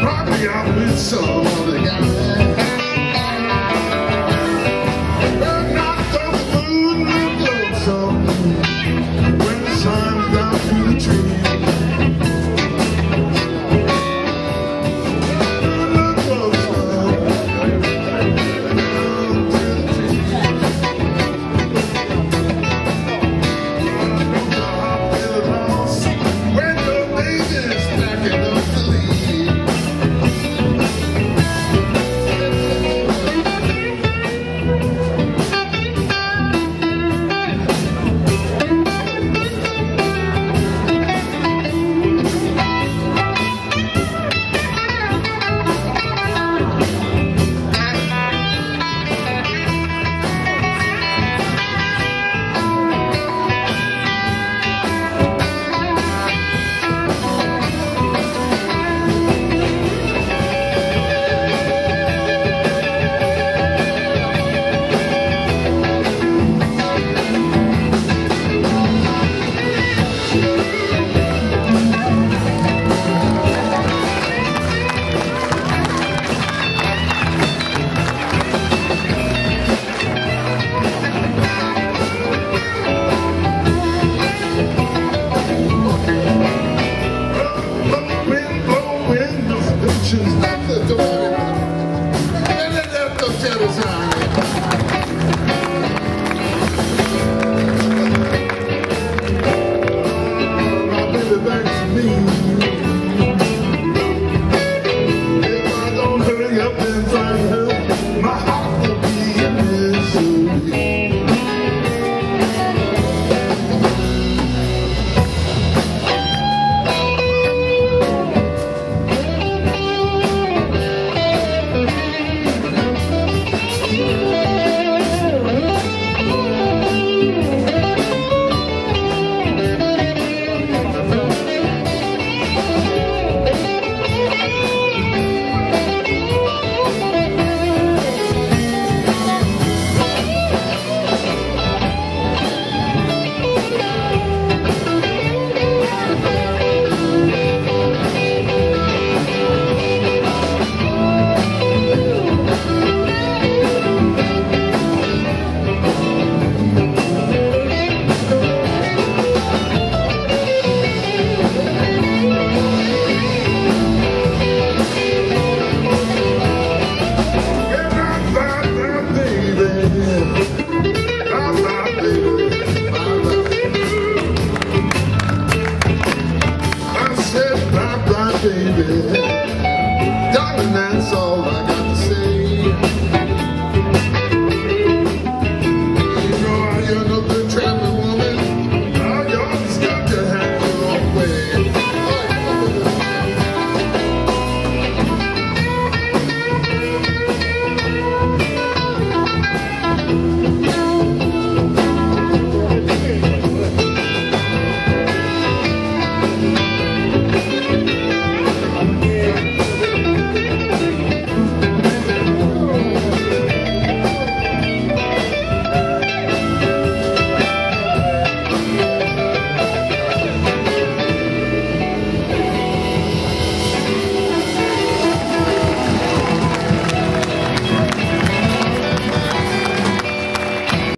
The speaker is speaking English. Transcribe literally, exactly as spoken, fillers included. Probably I'm with someone that got me. They're not the food, they're doing something.